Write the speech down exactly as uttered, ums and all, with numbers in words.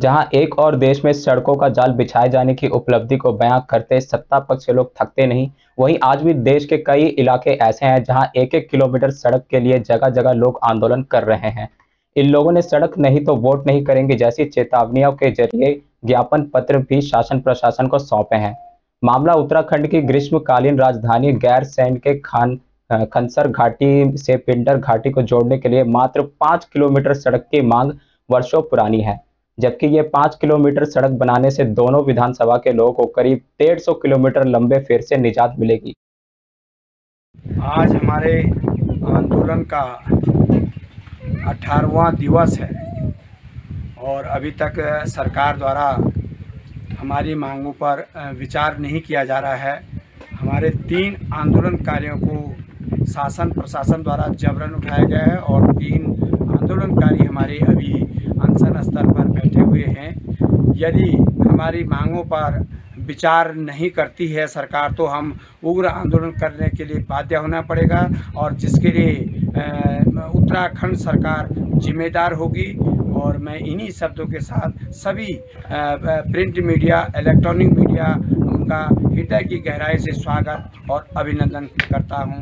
जहां एक और देश में सड़कों का जाल बिछाए जाने की उपलब्धि को बयां करते सत्ता पक्ष के लोग थकते नहीं, वहीं आज भी देश के कई इलाके ऐसे हैं जहां एक एक किलोमीटर सड़क के लिए जगह जगह लोग आंदोलन कर रहे हैं। इन लोगों ने सड़क नहीं तो वोट नहीं करेंगे जैसी चेतावनियों के जरिए ज्ञापन पत्र भी शासन प्रशासन को सौंपे हैं। मामला उत्तराखंड की ग्रीष्मकालीन राजधानी गैरसैंण के खान खनसर घाटी से पिंडर घाटी को जोड़ने के लिए मात्र पाँच किलोमीटर सड़क की मांग वर्षों पुरानी है, जबकि ये पाँच किलोमीटर सड़क बनाने से दोनों विधानसभा के लोगों को करीब डेढ़ सौ किलोमीटर लंबे फेर से निजात मिलेगी। आज हमारे आंदोलन का अठारहवां दिवस है और अभी तक सरकार द्वारा हमारी मांगों पर विचार नहीं किया जा रहा है। हमारे तीन आंदोलनकारियों को शासन प्रशासन द्वारा जबरन उठाया गया है और तीन आंदोलनकारी हमारे अभी अनशन स्तर पर बैठे हुए हैं। यदि हमारी मांगों पर विचार नहीं करती है सरकार तो हम उग्र आंदोलन करने के लिए बाध्य होना पड़ेगा और जिसके लिए उत्तराखंड सरकार जिम्मेदार होगी। और मैं इन्हीं शब्दों के साथ सभी प्रिंट मीडिया, इलेक्ट्रॉनिक मीडिया, उनका हृदय की गहराई से स्वागत और अभिनंदन करता हूं।